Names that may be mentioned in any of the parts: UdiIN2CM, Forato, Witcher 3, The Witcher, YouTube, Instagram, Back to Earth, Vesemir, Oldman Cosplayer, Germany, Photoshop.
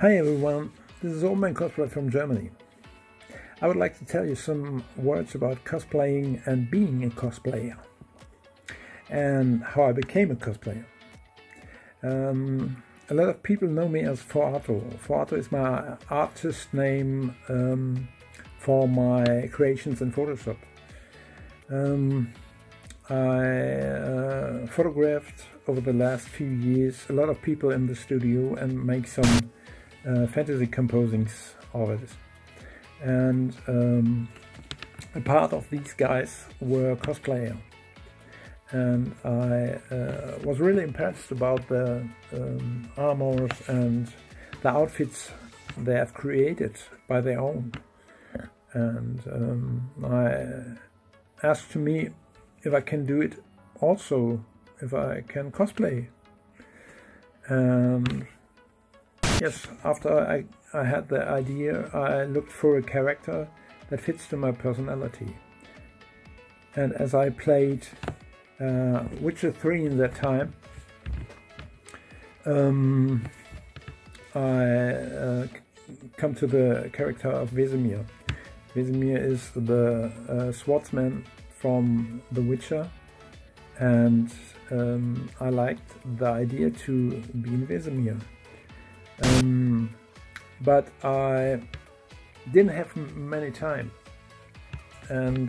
Hi everyone, this is Oldman Cosplayer from Germany. I would like to tell you some words about cosplaying and being a cosplayer and how I became a cosplayer. A lot of people know me as Forato. Forato is my artist name for my creations in Photoshop. I photographed over the last few years a lot of people in the studio and make some fantasy composings of it, and a part of these guys were cosplayer, and I was really impressed about the armors and the outfits they have created by their own, and I asked to me if I can do it also, if I can cosplay. Yes, after I had the idea, I looked for a character that fits to my personality. And as I played Witcher 3 in that time, I come to the character of Vesemir. Vesemir is the swordsman from The Witcher, and I liked the idea to be in Vesemir. But I didn't have many time, and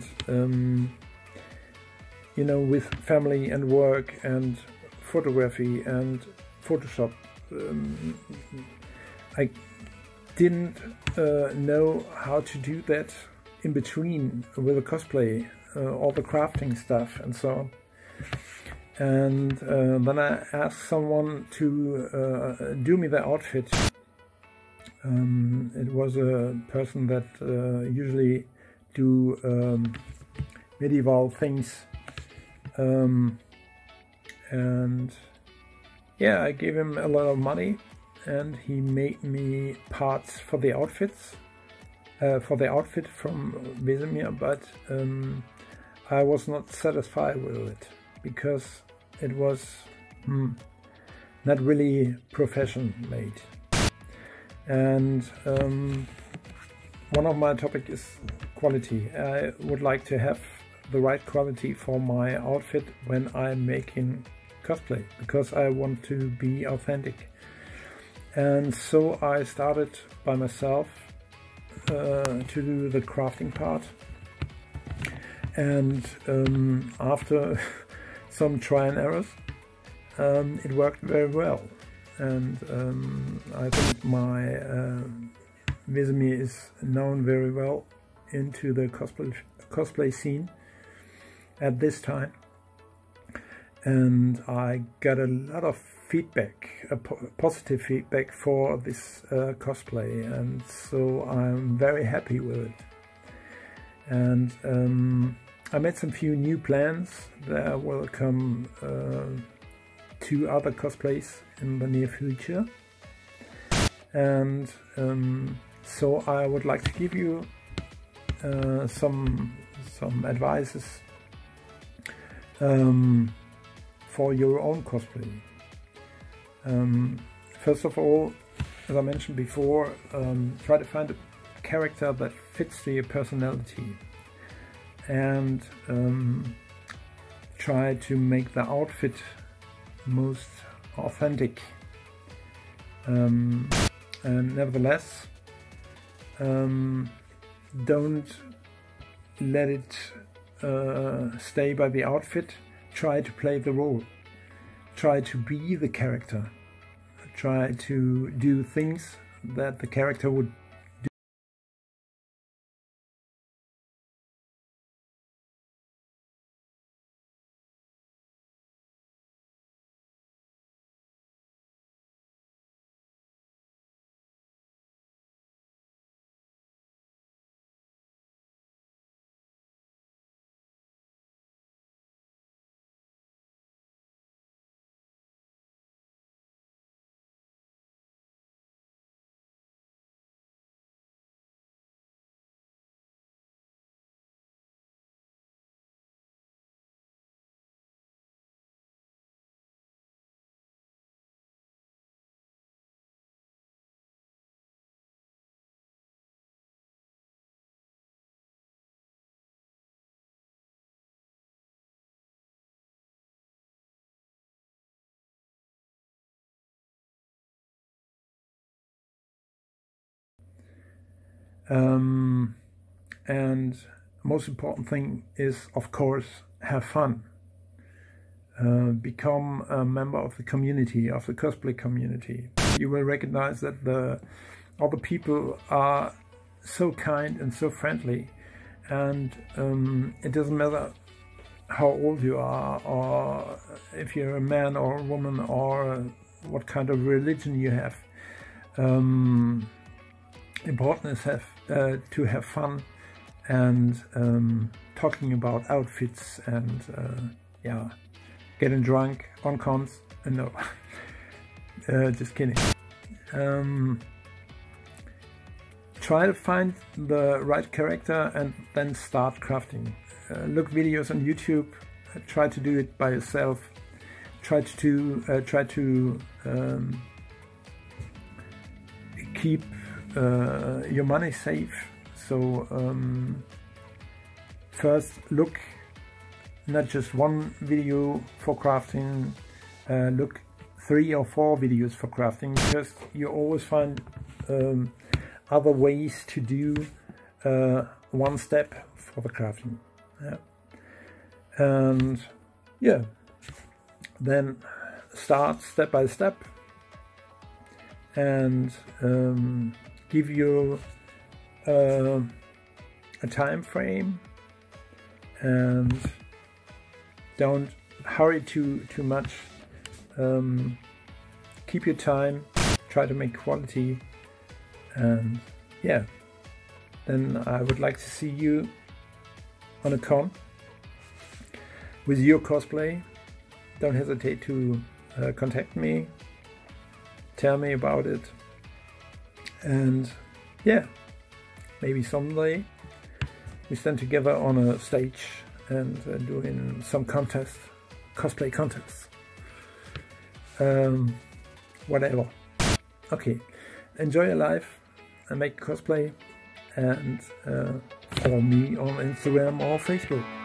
you know, with family and work and photography and Photoshop, I didn't know how to do that in between with the cosplay, all the crafting stuff and so on. And then I asked someone to do me the outfit. It was a person that usually do medieval things, and yeah, I gave him a lot of money, and he made me parts for the outfits, for the outfit from Vesemir, but I was not satisfied with it, because it was not really profession made. And one of my topic is quality. I would like to have the right quality for my outfit when I'm making cosplay, because I want to be authentic. And so I started by myself to do the crafting part, and after some try and errors, it worked very well, and I think my Vesemir is known very well into the cosplay scene at this time, and I got a lot of feedback, positive feedback for this cosplay, and so I'm very happy with it. And I made some few new plans. There will come 2 other cosplays in the near future, and so I would like to give you some advices for your own cosplay. First of all, as I mentioned before, try to find a character that fits to your personality, and try to make the outfit most authentic, and nevertheless don't let it stay by the outfit. try to play the role, try to be the character, try to do things that the character would do. And most important thing is, of course, have fun. Become a member of the community, of the cosplay community. You will recognize that the other people are so kind and so friendly, and it doesn't matter how old you are, or if you're a man or a woman, or what kind of religion you have. Important is to have fun, and talking about outfits, and yeah, getting drunk on cons. No, just kidding. Try to find the right character and then start crafting. Look videos on YouTube. Try to do it by yourself. Try to keep your money safe. So first look not just one video for crafting, look 3 or 4 videos for crafting, because you always find other ways to do one step for the crafting. Yeah. And yeah, then start step by step, and give you a time frame, and don't hurry too much. Keep your time, try to make quality, and yeah, then I would like to see you on a con with your cosplay. Don't hesitate to contact me, tell me about it. And yeah, maybe someday we stand together on a stage and doing some contests, cosplay contests, whatever. Okay, enjoy your life and make cosplay, and follow me on Instagram or Facebook.